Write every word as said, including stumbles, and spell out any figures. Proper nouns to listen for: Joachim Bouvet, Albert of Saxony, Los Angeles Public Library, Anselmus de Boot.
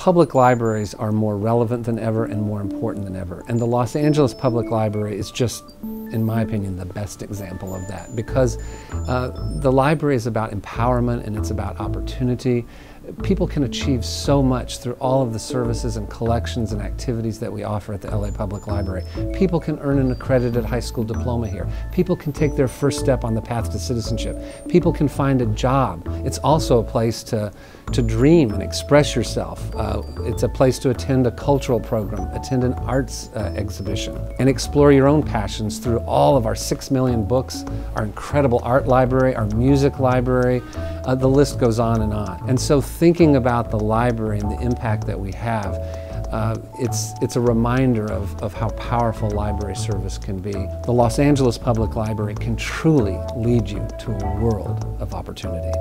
Public libraries are more relevant than ever and more important than ever. And the Los Angeles Public Library is just, in my opinion, the best example of that, because uh, the library is about empowerment and it's about opportunity. People can achieve so much through all of the services and collections and activities that we offer at the L A Public Library. People can earn an accredited high school diploma here. People can take their first step on the path to citizenship. People can find a job. It's also a place to, to dream and express yourself. Uh, it's a place to attend a cultural program, attend an arts uh, exhibition, and explore your own passions through all of our six million books, our incredible art library, our music library. Uh, the list goes on and on. And so thinking about the library and the impact that we have, uh, it's, it's a reminder of, of how powerful library service can be. The Los Angeles Public Library can truly lead you to a world of opportunity.